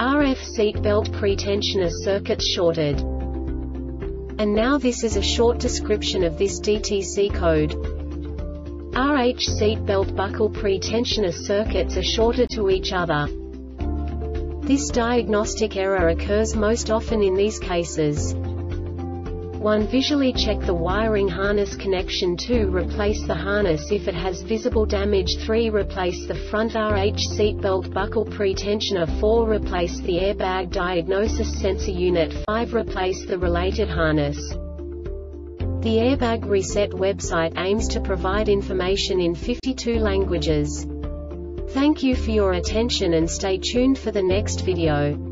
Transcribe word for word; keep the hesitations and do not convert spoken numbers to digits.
R F seatbelt pretensioner circuit shorted. And now this is a short description of this D T C code. R H seatbelt buckle pretensioner circuits are shorted to each other. This diagnostic error occurs most often in these cases. one Visually check the wiring harness connection. two Replace the harness if it has visible damage. three Replace the front R H seatbelt buckle pretensioner. four Replace the airbag diagnosis sensor unit. five Replace the related harness. The Airbag Reset website aims to provide information in fifty-two languages. Thank you for your attention and stay tuned for the next video.